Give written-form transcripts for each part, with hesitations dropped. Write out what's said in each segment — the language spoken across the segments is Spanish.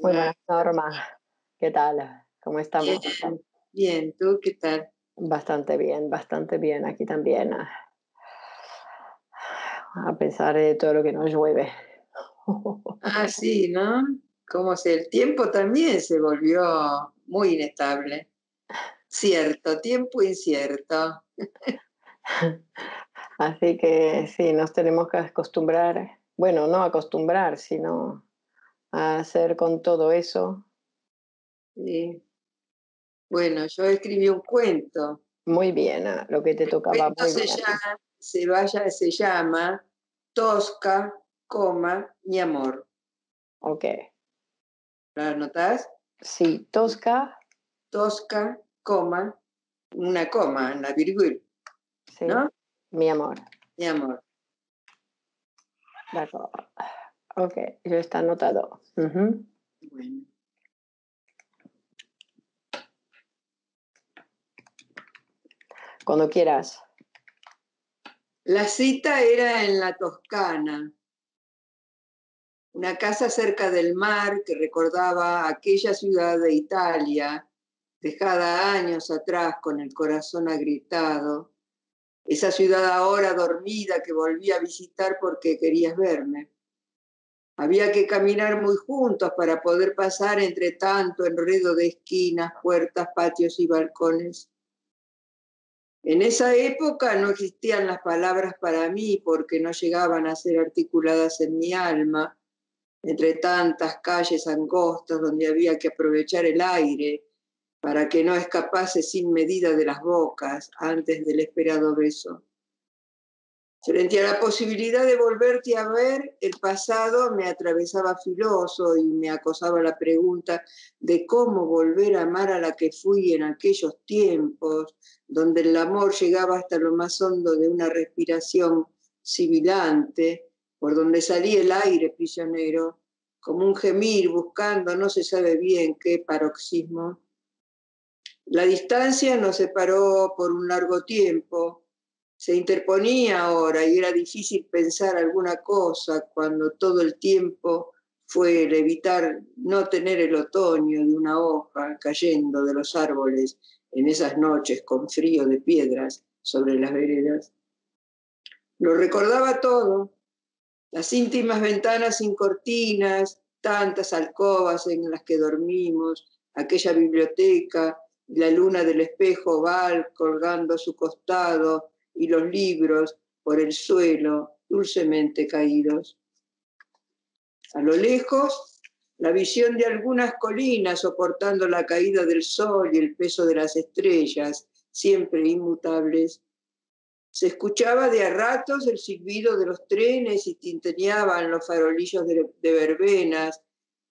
Buenas, Norma, ¿qué tal? ¿Cómo estamos? Bien, ¿tú qué tal? Bastante bien aquí también. A pesar de todo lo que nos llueve. Ah, sí, ¿no? Como si el tiempo también se volvió muy inestable. Cierto, tiempo incierto. Así que sí, nos tenemos que acostumbrar. Bueno, no acostumbrar, sino a hacer con todo eso. Sí. Bueno, yo escribí un cuento. Muy bien, lo que te tocaba. El cuento se llama Tosca, mi amor. Ok. ¿La anotás? Sí, Tosca. Tosca, una coma, en la virgül. Sí. ¿No? Mi amor. Mi amor. De acuerdo. Ok, ya está anotado. Bueno. Cuando quieras. La cita era en la Toscana, una casa cerca del mar que recordaba aquella ciudad de Italia, dejada años atrás con el corazón agrietado, esa ciudad ahora dormida que volví a visitar porque querías verme. Había que caminar muy juntos para poder pasar entre tanto enredo de esquinas, puertas, patios y balcones. En esa época no existían las palabras para mí porque no llegaban a ser articuladas en mi alma, entre tantas calles angostas donde había que aprovechar el aire para que no escapase sin medida de las bocas antes del esperado beso. Frente a la posibilidad de volverte a ver, el pasado me atravesaba filoso y me acosaba la pregunta de cómo volver a amar a la que fui en aquellos tiempos, donde el amor llegaba hasta lo más hondo de una respiración sibilante, por donde salía el aire prisionero, como un gemir buscando no se sabe bien qué paroxismo. La distancia nos separó por un largo tiempo. Se interponía ahora y era difícil pensar alguna cosa cuando todo el tiempo fue el evitar no tener el otoño de una hoja cayendo de los árboles en esas noches con frío de piedras sobre las veredas. Lo recordaba todo, las íntimas ventanas sin cortinas, tantas alcobas en las que dormimos, aquella biblioteca, la luna del espejo oval colgando a su costado, y los libros por el suelo dulcemente caídos. A lo lejos, la visión de algunas colinas soportando la caída del sol y el peso de las estrellas, siempre inmutables. Se escuchaba de a ratos el silbido de los trenes y tintineaban los farolillos de verbenas,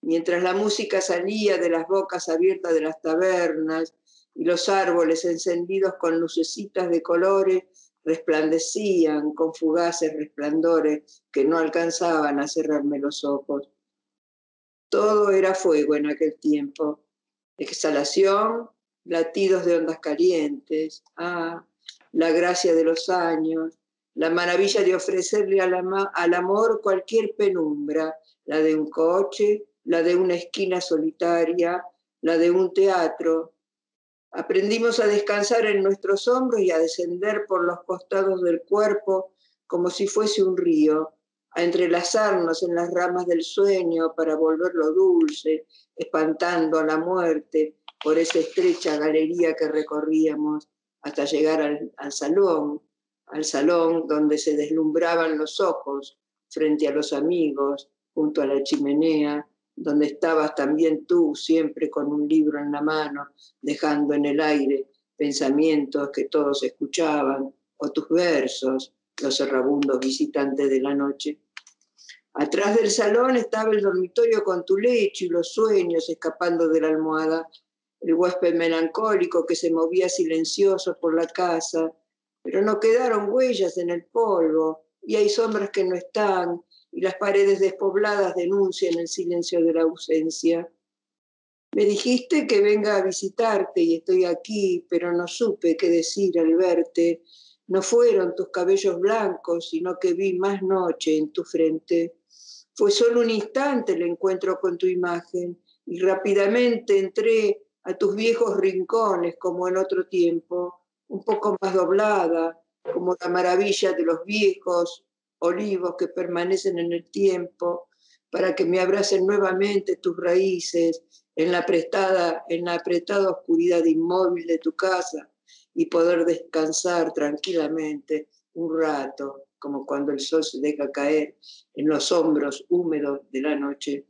mientras la música salía de las bocas abiertas de las tabernas y los árboles encendidos con lucecitas de colores resplandecían con fugaces resplandores que no alcanzaban a cerrarme los ojos. Todo era fuego en aquel tiempo. Exhalación, latidos de ondas calientes, la gracia de los años, la maravilla de ofrecerle al amor cualquier penumbra, la de un coche, la de una esquina solitaria, la de un teatro. Aprendimos a descansar en nuestros hombros y a descender por los costados del cuerpo como si fuese un río, a entrelazarnos en las ramas del sueño para volverlo dulce, espantando a la muerte por esa estrecha galería que recorríamos hasta llegar al salón donde se deslumbraban los ojos frente a los amigos, junto a la chimenea, donde estabas también tú, siempre con un libro en la mano, dejando en el aire pensamientos que todos escuchaban, o tus versos, los errabundos visitantes de la noche. Atrás del salón estaba el dormitorio con tu lecho y los sueños escapando de la almohada, el huésped melancólico que se movía silencioso por la casa, pero no quedaron huellas en el polvo, y hay sombras que no están, y las paredes despobladas denuncian el silencio de la ausencia. Me dijiste que venga a visitarte y estoy aquí, pero no supe qué decir al verte. No fueron tus cabellos blancos, sino que vi más noche en tu frente. Fue solo un instante el encuentro con tu imagen, y rápidamente entré a tus viejos rincones como en otro tiempo, un poco más doblada, como la maravilla de los viejos olivos que permanecen en el tiempo, para que me abracen nuevamente tus raíces, en la apretada oscuridad inmóvil de tu casa, y poder descansar tranquilamente un rato, como cuando el sol se deja caer en los hombros húmedos de la noche.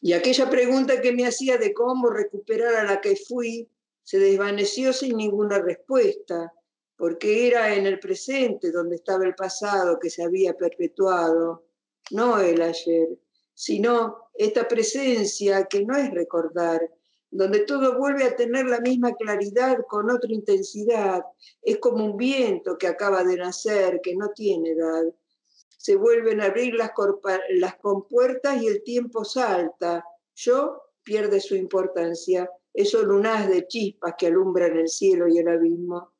Y aquella pregunta que me hacía de cómo recuperar a la que fui, se desvaneció sin ninguna respuesta, porque era en el presente donde estaba el pasado que se había perpetuado, no el ayer, sino esta presencia que no es recordar, donde todo vuelve a tener la misma claridad con otra intensidad. Es como un viento que acaba de nacer, que no tiene edad. Se vuelven a abrir las compuertas y el tiempo salta. Yo pierde su importancia. Es solo un haz de chispas que alumbran el cielo y el abismo.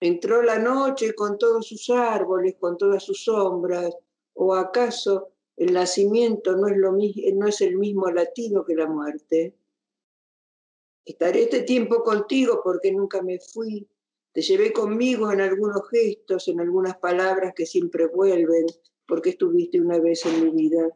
Entró la noche con todos sus árboles, con todas sus sombras. ¿O acaso el nacimiento no es el mismo latido que la muerte? Estaré este tiempo contigo porque nunca me fui. Te llevé conmigo en algunos gestos, en algunas palabras que siempre vuelven, porque estuviste una vez en mi vida.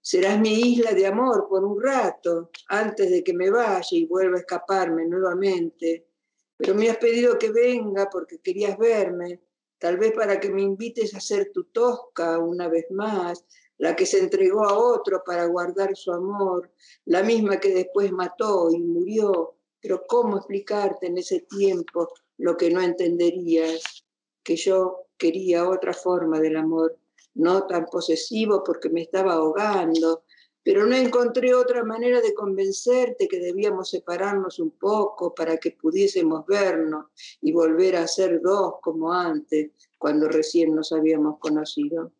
Serás mi isla de amor por un rato, antes de que me vaya y vuelva a escaparme nuevamente. Pero me has pedido que venga porque querías verme, tal vez para que me invites a ser tu Tosca una vez más, la que se entregó a otro para guardar su amor, la misma que después mató y murió. Pero ¿cómo explicarte en ese tiempo lo que no entenderías? Que yo quería otra forma del amor, no tan posesivo porque me estaba ahogando, pero no encontré otra manera de convencerte que debíamos separarnos un poco para que pudiésemos vernos y volver a ser dos como antes, cuando recién nos habíamos conocido.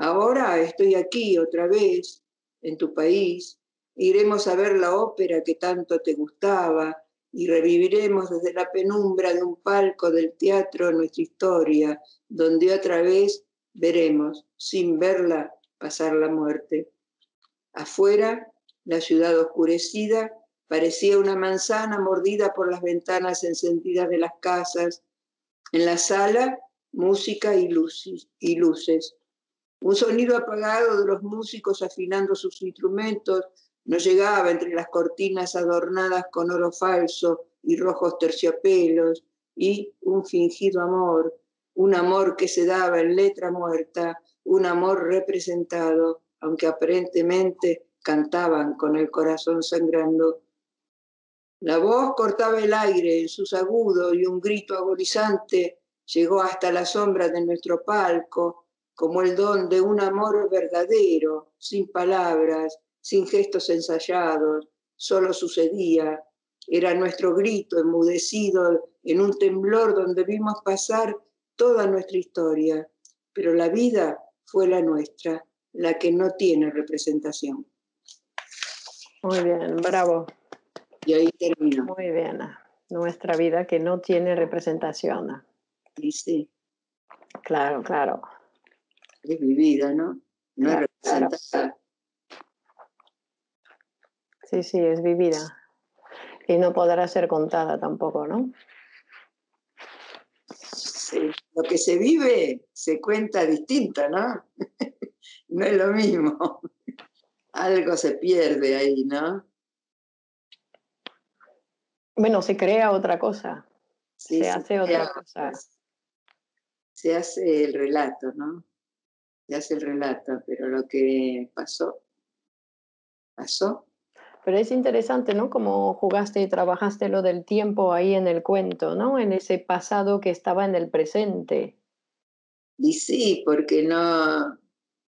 Ahora estoy aquí otra vez, en tu país. Iremos a ver la ópera que tanto te gustaba y reviviremos desde la penumbra de un palco del teatro nuestra historia, donde otra vez veremos, sin verla, pasar la muerte. Afuera, la ciudad oscurecida parecía una manzana mordida por las ventanas encendidas de las casas. En la sala, música y luces. Un sonido apagado de los músicos afinando sus instrumentos nos llegaba entre las cortinas adornadas con oro falso y rojos terciopelos, y un fingido amor, un amor que se daba en letra muerta, un amor representado, aunque aparentemente cantaban con el corazón sangrando. La voz cortaba el aire en sus agudos y un grito agonizante llegó hasta la sombra de nuestro palco, como el don de un amor verdadero, sin palabras, sin gestos ensayados, solo sucedía. Era nuestro grito enmudecido en un temblor donde vimos pasar toda nuestra historia, pero la vida fue la nuestra, la que no tiene representación. Muy bien, bravo. Y ahí termino. Muy bien, nuestra vida que no tiene representación. Y sí. Claro, claro. Es mi vida, ¿no? No es representada. Sí, sí, es vivida. Y no podrá ser contada tampoco, ¿no? Sí. Lo que se vive se cuenta distinto, ¿no? No es lo mismo. Algo se pierde ahí, ¿no? Bueno, se crea otra cosa. Sí, se hace otra cosa. Se hace el relato, ¿no? Se hace el relato, pero lo que pasó, pasó. Pero es interesante, ¿no? Como jugaste y trabajaste lo del tiempo ahí en el cuento, ¿no? En ese pasado que estaba en el presente. Y sí, porque no,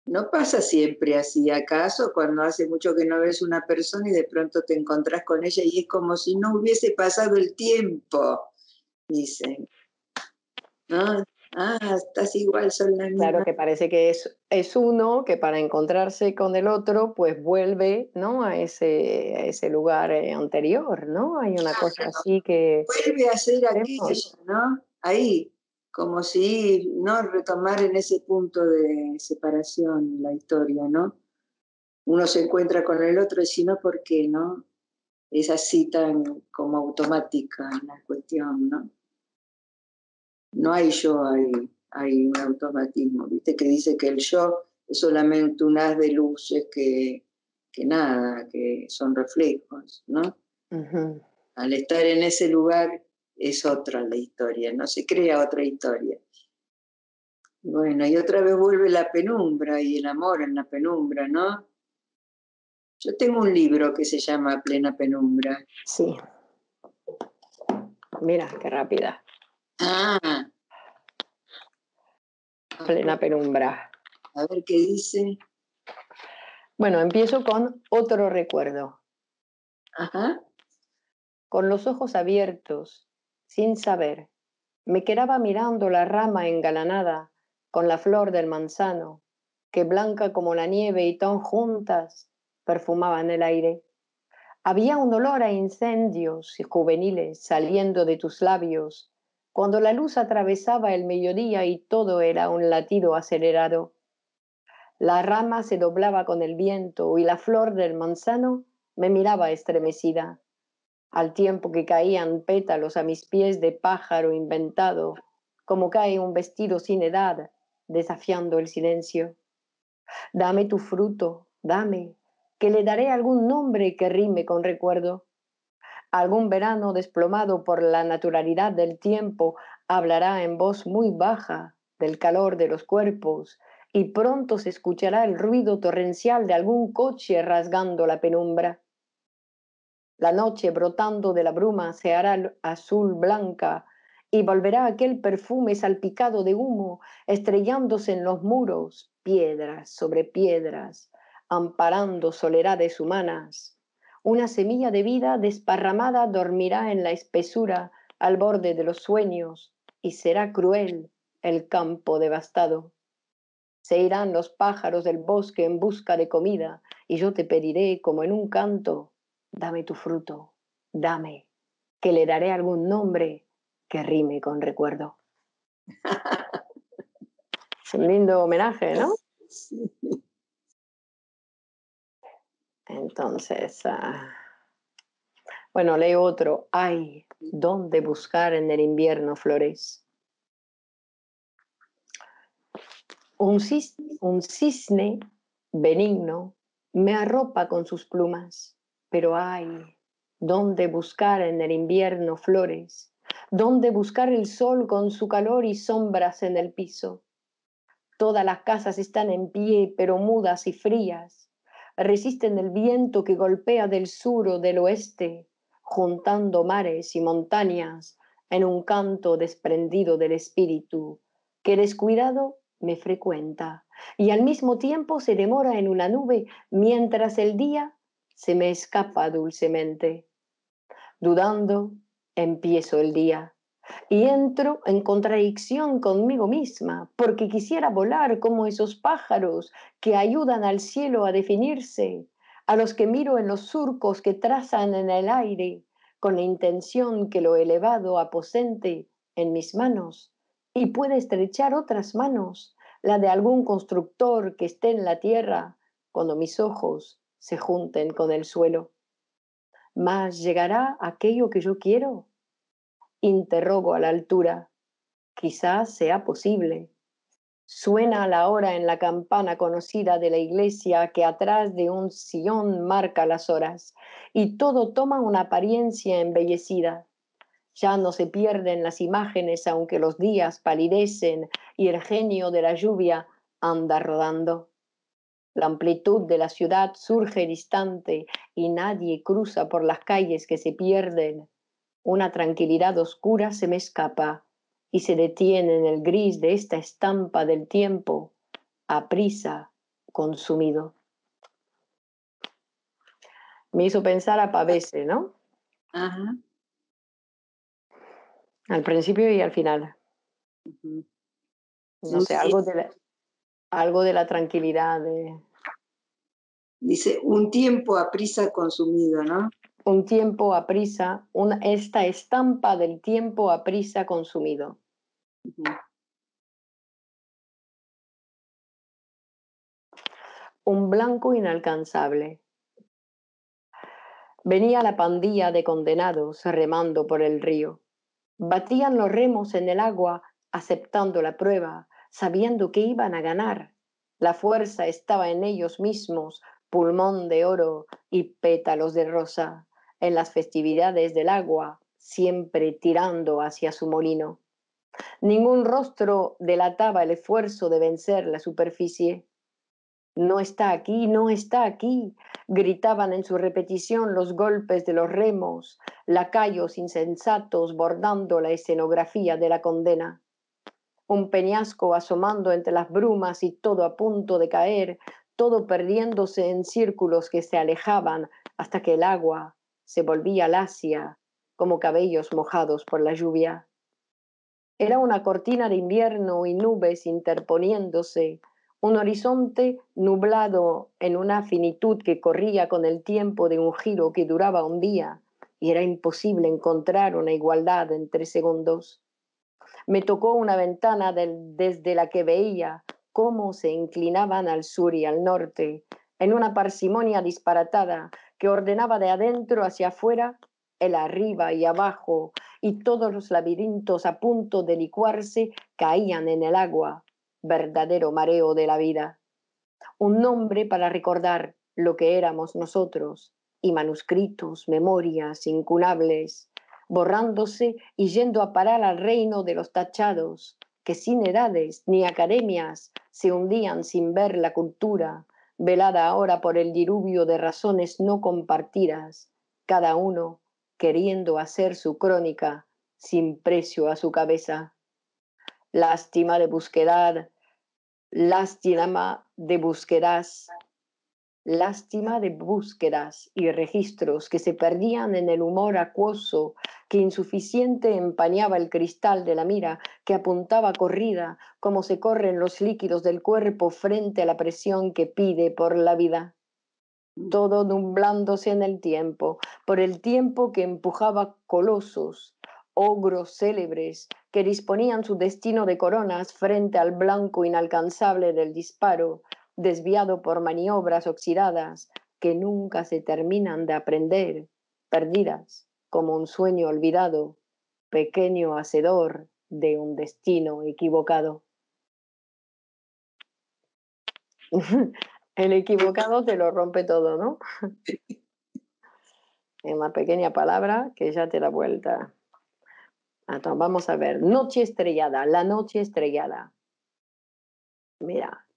No pasa siempre así, ¿acaso? Cuando hace mucho que no ves una persona y de pronto te encontrás con ella y es como si no hubiese pasado el tiempo, dicen. ¿No? Ah, estás igual, son las mismas. Claro, que parece que es uno que para encontrarse con el otro, pues vuelve, ¿no?, a ese lugar anterior, ¿no? Hay una cosa así que... Vuelve a ser aquello, ¿no? Ahí. Como si, ¿no?, retomar en ese punto de separación la historia, ¿no? Uno se encuentra con el otro y si no, ¿por qué, no? Es así tan como automática la cuestión, ¿no? No hay yo, hay un automatismo, ¿viste? Que dice que el yo es solamente un haz de luces que nada, que son reflejos, ¿no? Uh-huh. Al estar en ese lugar... es otra la historia, no se crea otra historia. Bueno, y otra vez vuelve la penumbra y el amor en la penumbra, ¿no? Yo tengo un libro que se llama Plena Penumbra. Sí. Mira, qué rápida. Ah. Plena Penumbra. A ver qué dice. Bueno, empiezo con otro recuerdo. Ajá. Con los ojos abiertos, sin saber, me quedaba mirando la rama engalanada con la flor del manzano, que blanca como la nieve y tan juntas perfumaban el aire. Había un olor a incendios juveniles saliendo de tus labios, cuando la luz atravesaba el mediodía y todo era un latido acelerado. La rama se doblaba con el viento y la flor del manzano me miraba estremecida, al tiempo que caían pétalos a mis pies de pájaro inventado, como cae un vestido sin edad, desafiando el silencio. Dame tu fruto, dame, que le daré algún nombre que rime con recuerdo. Algún verano desplomado por la naturalidad del tiempo hablará en voz muy baja del calor de los cuerpos y pronto se escuchará el ruido torrencial de algún coche rasgando la penumbra. La noche, brotando de la bruma, se hará azul blanca y volverá aquel perfume salpicado de humo, estrellándose en los muros, piedras sobre piedras, amparando soledades humanas. Una semilla de vida desparramada dormirá en la espesura al borde de los sueños y será cruel el campo devastado. Se irán los pájaros del bosque en busca de comida y yo te pediré, como en un canto, dame tu fruto, dame, que le daré algún nombre que rime con recuerdo. Es un lindo homenaje, ¿no? Sí. Entonces, bueno, leo otro. Ay, ¿dónde buscar en el invierno flores? Un cisne benigno me arropa con sus plumas. Pero ay, ¿dónde buscar en el invierno flores? ¿Dónde buscar el sol con su calor y sombras en el piso? Todas las casas están en pie, pero mudas y frías. Resisten el viento que golpea del sur o del oeste, juntando mares y montañas en un canto desprendido del espíritu, que descuidado me frecuenta y al mismo tiempo se demora en una nube mientras el día se me escapa dulcemente. Dudando, empiezo el día y entro en contradicción conmigo misma, porque quisiera volar como esos pájaros que ayudan al cielo a definirse, a los que miro en los surcos que trazan en el aire, con la intención que lo elevado aposente en mis manos y pueda estrechar otras manos, la de algún constructor que esté en la tierra, cuando mis ojos se junten con el suelo. ¿Más llegará aquello que yo quiero? Interrogo a la altura. Quizás sea posible. Suena la hora en la campana conocida de la iglesia que atrás de un sillón marca las horas y todo toma una apariencia embellecida. Ya no se pierden las imágenes aunque los días palidecen y el genio de la lluvia anda rodando. La amplitud de la ciudad surge distante y nadie cruza por las calles que se pierden. Una tranquilidad oscura se me escapa y se detiene en el gris de esta estampa del tiempo, aprisa consumido. Me hizo pensar a Pavese, ¿no? Ajá. Al principio y al final. Uh-huh. No sé, algo de la tranquilidad. Dice, un tiempo a prisa consumido, ¿no? Un tiempo a prisa, esta estampa del tiempo a prisa consumido. Uh-huh. Un blanco inalcanzable. Venía la pandilla de condenados remando por el río. Batían los remos en el agua, aceptando la prueba, sabiendo que iban a ganar. La fuerza estaba en ellos mismos, pulmón de oro y pétalos de rosa, en las festividades del agua, siempre tirando hacia su molino. Ningún rostro delataba el esfuerzo de vencer la superficie. «No está aquí, no está aquí», gritaban en su repetición los golpes de los remos, lacayos insensatos bordando la escenografía de la condena. Un peñasco asomando entre las brumas y todo a punto de caer, todo perdiéndose en círculos que se alejaban hasta que el agua se volvía lacia, como cabellos mojados por la lluvia. Era una cortina de invierno y nubes interponiéndose, un horizonte nublado en una finitud que corría con el tiempo de un giro que duraba un día, y era imposible encontrar una igualdad entre segundos. Me tocó una ventana desde la que veía cómo se inclinaban al sur y al norte, en una parsimonia disparatada que ordenaba de adentro hacia afuera, el arriba y abajo, y todos los laberintos a punto de licuarse caían en el agua. Verdadero mareo de la vida. Un nombre para recordar lo que éramos nosotros, y manuscritos, memorias incunables, borrándose y yendo a parar al reino de los tachados, que sin edades ni academias se hundían sin ver la cultura, velada ahora por el diluvio de razones no compartidas, cada uno queriendo hacer su crónica sin precio a su cabeza. Lástima de busquedad, lástima de búsquedas, lástima de búsquedas y registros que se perdían en el humor acuoso que insuficiente empañaba el cristal de la mira que apuntaba corrida como se corren los líquidos del cuerpo frente a la presión que pide por la vida. Todo nublándose en el tiempo, por el tiempo que empujaba colosos, ogros célebres que disponían su destino de coronas frente al blanco inalcanzable del disparo, desviado por maniobras oxidadas que nunca se terminan de aprender, perdidas como un sueño olvidado, pequeño hacedor de un destino equivocado. El equivocado te lo rompe todo, ¿no? Es una pequeña palabra que ya te da vuelta. Entonces, vamos a ver. Noche estrellada, la noche estrellada. Mira,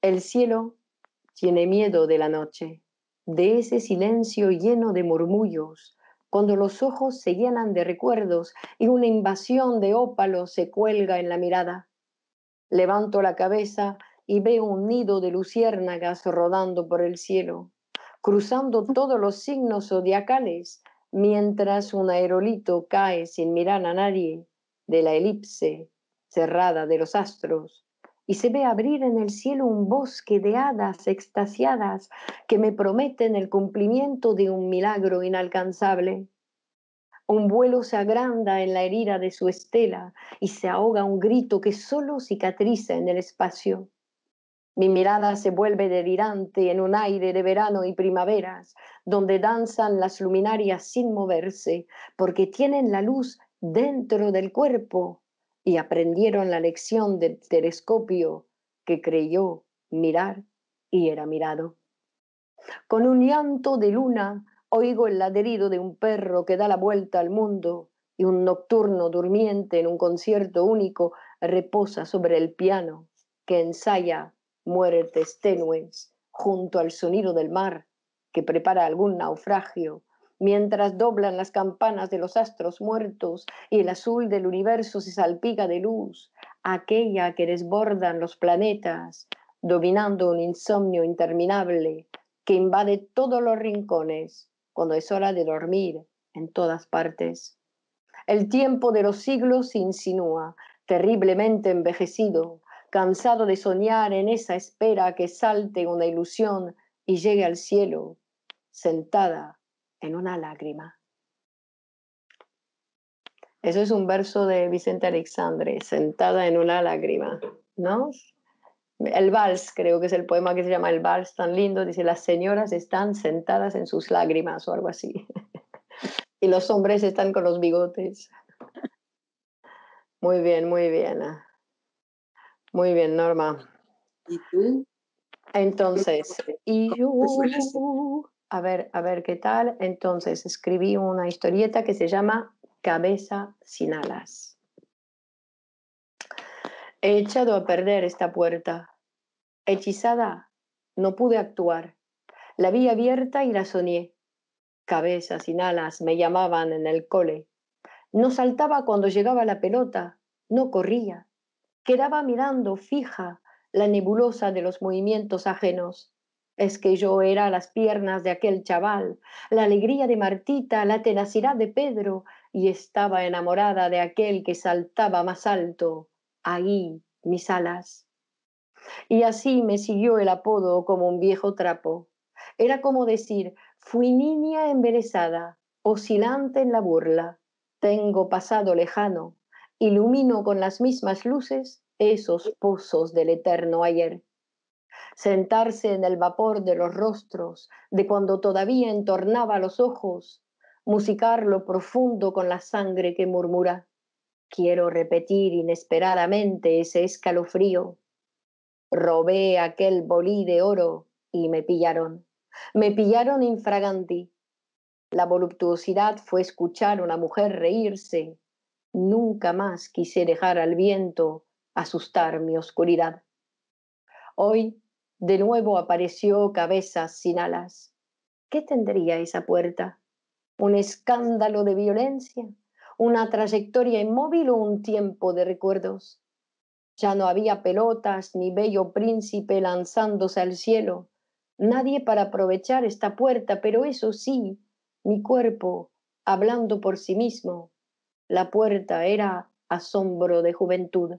el cielo tiene miedo de la noche, de ese silencio lleno de murmullos, cuando los ojos se llenan de recuerdos y una invasión de ópalos se cuelga en la mirada. Levanto la cabeza y veo un nido de luciérnagas rodando por el cielo, cruzando todos los signos zodiacales, mientras un aerolito cae sin mirar a nadie de la elipse cerrada de los astros y se ve abrir en el cielo un bosque de hadas extasiadas que me prometen el cumplimiento de un milagro inalcanzable. Un vuelo se agranda en la herida de su estela y se ahoga un grito que solo cicatriza en el espacio. Mi mirada se vuelve delirante en un aire de verano y primaveras, donde danzan las luminarias sin moverse, porque tienen la luz dentro del cuerpo y aprendieron la lección del telescopio que creyó mirar y era mirado. Con un llanto de luna oigo el ladrido de un perro que da la vuelta al mundo y un nocturno durmiente en un concierto único reposa sobre el piano que ensaya muertes tenues junto al sonido del mar que prepara algún naufragio, mientras doblan las campanas de los astros muertos y el azul del universo se salpica de luz, aquella que desbordan los planetas dominando un insomnio interminable que invade todos los rincones cuando es hora de dormir en todas partes. El tiempo de los siglos se insinúa, terriblemente envejecido, cansado de soñar en esa espera que salte una ilusión y llegue al cielo, sentada en una lágrima. Eso es un verso de Vicente Aleixandre, sentada en una lágrima, ¿no? El vals, creo que es el poema que se llama El vals, tan lindo, dice, las señoras están sentadas en sus lágrimas o algo así. Y los hombres están con los bigotes. Muy bien, muy bien. Muy bien, Norma. ¿Y tú? Entonces, y yo... A ver qué tal. Entonces, escribí una historieta que se llama Cabeza sin alas. He echado a perder esta puerta. Hechizada, no pude actuar. La vi abierta y la soñé. Cabeza sin alas me llamaban en el cole. No saltaba cuando llegaba la pelota, no corría. Quedaba mirando fija la nebulosa de los movimientos ajenos. Es que yo era las piernas de aquel chaval, la alegría de Martita, la tenacidad de Pedro, y estaba enamorada de aquel que saltaba más alto. Ahí mis alas. Y así me siguió el apodo como un viejo trapo. Era como decir, fui niña embelesada, oscilante en la burla. Tengo pasado lejano, ilumino con las mismas luces esos pozos del eterno ayer. Sentarse en el vapor de los rostros, de cuando todavía entornaba los ojos, musicar lo profundo con la sangre que murmura. Quiero repetir inesperadamente ese escalofrío. Robé aquel bolí de oro y me pillaron. Me pillaron infraganti. La voluptuosidad fue escuchar a una mujer reírse. Nunca más quise dejar al viento asustar mi oscuridad. Hoy de nuevo apareció Cabeza sin alas. ¿Qué tendría esa puerta? ¿Un escándalo de violencia? ¿Una trayectoria inmóvil o un tiempo de recuerdos? Ya no había pelotas ni bello príncipe lanzándose al cielo. Nadie para aprovechar esta puerta, pero eso sí, mi cuerpo hablando por sí mismo. La puerta era asombro de juventud.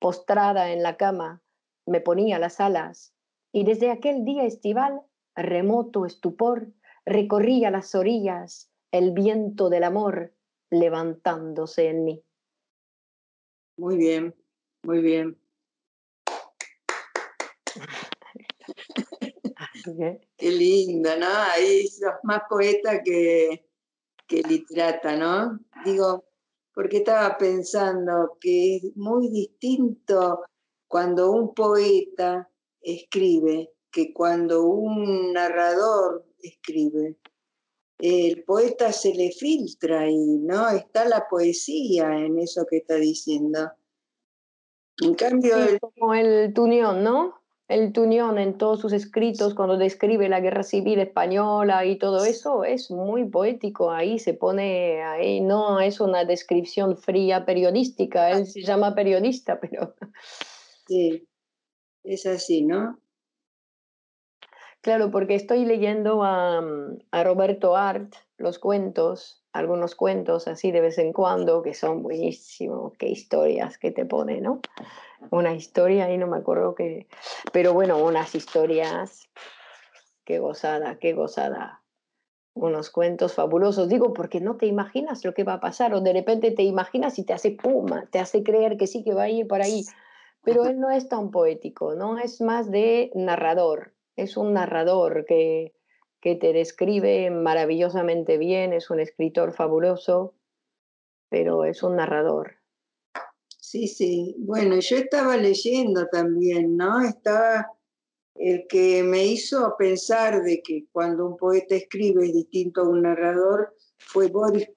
Postrada en la cama, me ponía las alas, y desde aquel día estival, remoto estupor, recorría las orillas, el viento del amor levantándose en mí. Muy bien, muy bien. Qué lindo, ¿no? Ahí sos más poeta que literata, ¿no? Digo, porque estaba pensando que es muy distinto cuando un poeta escribe que cuando un narrador escribe. El poeta se le filtra y ¿no? Está la poesía en eso que está diciendo. En cambio... Sí, como el Tunión, ¿no? El Tunión en todos sus escritos, cuando describe la guerra civil española y todo eso, es muy poético. Ahí se pone, ahí no es una descripción fría periodística, él se llama periodista, pero... Sí, es así, ¿no? Claro, porque estoy leyendo a Roberto Arlt los cuentos, algunos cuentos así de vez en cuando, que son buenísimos, qué historias que te pone, ¿no? Una historia, y no me acuerdo qué... Pero bueno, unas historias, qué gozada, qué gozada. Unos cuentos fabulosos, digo, porque no te imaginas lo que va a pasar, o de repente te imaginas y te hace puma, te hace creer que sí, que va a ir por ahí. Pero él no es tan poético, ¿no? Es más de narrador. Es un narrador que te describe maravillosamente bien, es un escritor fabuloso, pero es un narrador. Sí, sí. Bueno, yo estaba leyendo también, ¿no? Estaba el que me hizo pensar de que cuando un poeta escribe es distinto a un narrador fue Boris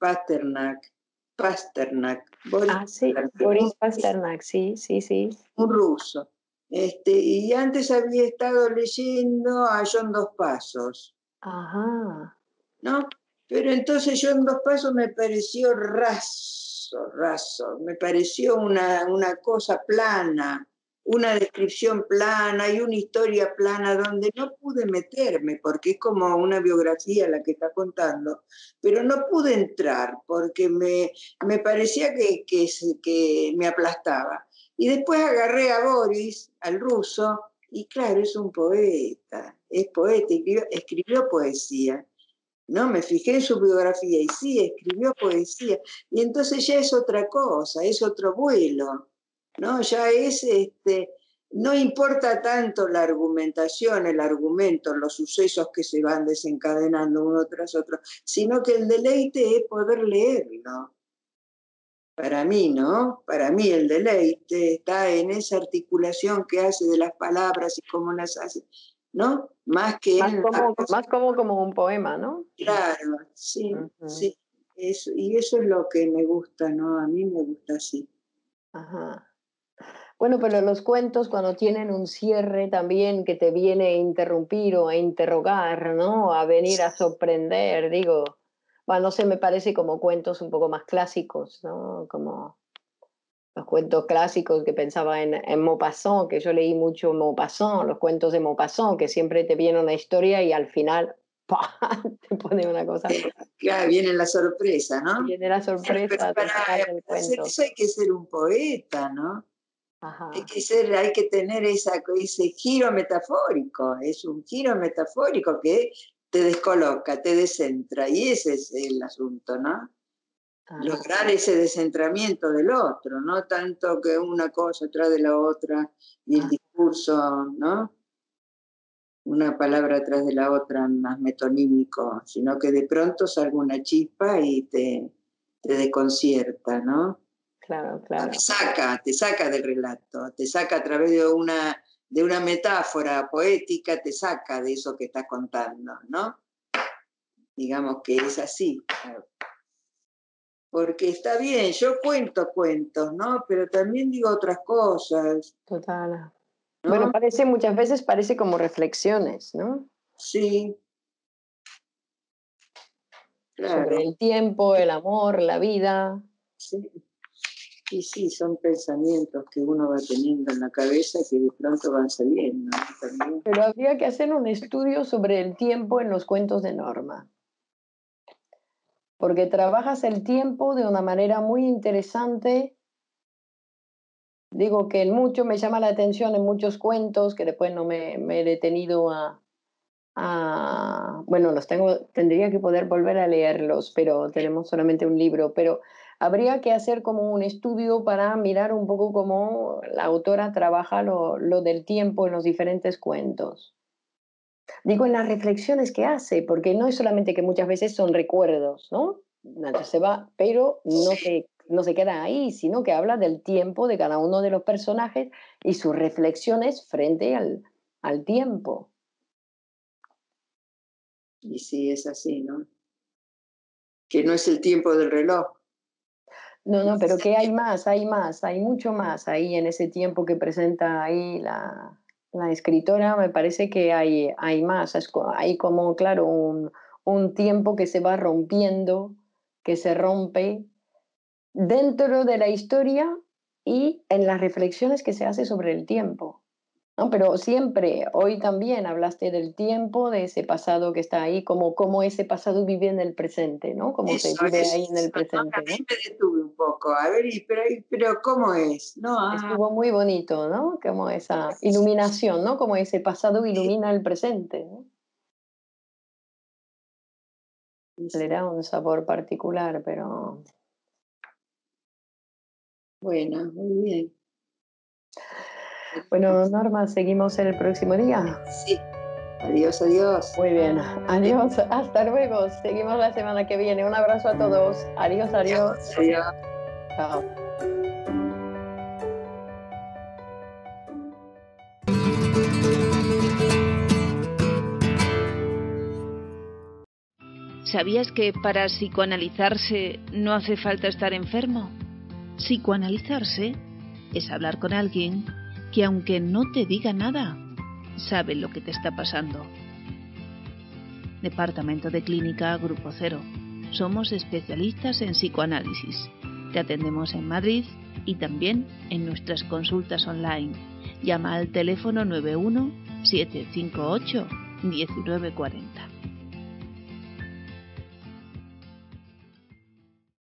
Pasternak. Boris Pasternak, sí. Un ruso. Y antes había estado leyendo a John Dos Pasos. Ajá. ¿No? Pero entonces John Dos Pasos me pareció raso, me pareció una cosa plana, una descripción plana y una historia plana donde no pude meterme, porque es como una biografía la que está contando, pero no pude entrar porque me parecía que me aplastaba. Y después agarré a Boris, al ruso, y claro, es un poeta, escribió poesía. No, me fijé en su biografía y sí, escribió poesía. Y entonces ya es otra cosa, es otro vuelo. ¿No? Ya es, no importa tanto la argumentación, el argumento, los sucesos que se van desencadenando uno tras otro, sino que el deleite es poder leerlo. Para mí, ¿no? Para mí el deleite está en esa articulación que hace de las palabras y cómo las hace, ¿no? Más que más como un poema, ¿no? Claro, sí, sí. Eso, y eso es lo que me gusta, ¿no? A mí me gusta así. Ajá. Bueno, pero los cuentos cuando tienen un cierre también que te viene a interrumpir o a interrogar, ¿no? A venir a sorprender, digo. Bueno, no sé, me parece como cuentos un poco más clásicos, ¿no? Como los cuentos clásicos que pensaba en Maupassant, que yo leí mucho Maupassant, los cuentos de Maupassant, que siempre te viene una historia y al final ¡pah! Te pone una cosa. Claro, viene la sorpresa, ¿no? Viene la sorpresa. Pero para hacer eso hay que ser un poeta, ¿no? Ajá. Hay que tener ese giro metafórico, es un giro metafórico que te descoloca, te descentra, y ese es el asunto, ¿no? Ah, lograr ese descentramiento del otro, no tanto que una cosa atrás de la otra, y el discurso, ¿no? Una palabra atrás de la otra, más metonímico, sino que de pronto salga una chispa y te desconcierta, ¿no? Claro, claro. Te saca del relato, te saca a través de una metáfora poética, te saca de eso que estás contando, ¿no? Digamos que es así. Porque está bien, yo cuento cuentos, ¿no? Pero también digo otras cosas. Total. ¿No? Bueno, muchas veces parece como reflexiones, ¿no? Sí. Claro. Sobre el tiempo, el amor, la vida. Sí. Y sí, son pensamientos que uno va teniendo en la cabeza que de pronto van saliendo, ¿no? También. Pero habría que hacer un estudio sobre el tiempo en los cuentos de Norma. Porque trabajas el tiempo de una manera muy interesante. Digo que en mucho me llama la atención en muchos cuentos que después no me he detenido a... Bueno, tendría que poder volver a leerlos, pero tenemos solamente un libro, pero... Habría que hacer como un estudio para mirar un poco cómo la autora trabaja lo del tiempo en los diferentes cuentos. Digo, en las reflexiones que hace, porque no es solamente que muchas veces son recuerdos, ¿no? Se va, pero no se queda ahí, sino que habla del tiempo de cada uno de los personajes y sus reflexiones frente al tiempo. Y sí, es así, ¿no? Que no es el tiempo del reloj. No, pero que hay mucho más ahí en ese tiempo que presenta ahí la escritora, me parece que hay más, hay como, claro, un tiempo que se va rompiendo, que se rompe dentro de la historia y en las reflexiones que se hace sobre el tiempo, ¿no? Pero siempre, hoy también hablaste del tiempo, de ese pasado que está ahí, como ese pasado vive en el presente, ¿no? Como se vive ahí en el presente. A mí me detuve un poco, a ver, pero ¿cómo es? No, estuvo muy bonito, ¿no? Como esa iluminación, ¿no? Como ese pasado ilumina el presente, ¿no? Le da un sabor particular, pero... Bueno, muy bien. Bueno, Norma, seguimos el próximo día. Sí. Adiós, adiós. Muy bien. Adiós. Hasta luego. Seguimos la semana que viene. Un abrazo a todos. Adiós, adiós. Adiós. Adiós. Chao. ¿Sabías que para psicoanalizarse no hace falta estar enfermo? Psicoanalizarse es hablar con alguien que aunque no te diga nada, sabe lo que te está pasando. Departamento de Clínica Grupo Cero. Somos especialistas en psicoanálisis. Te atendemos en Madrid y también en nuestras consultas online. Llama al teléfono 91 758 1940.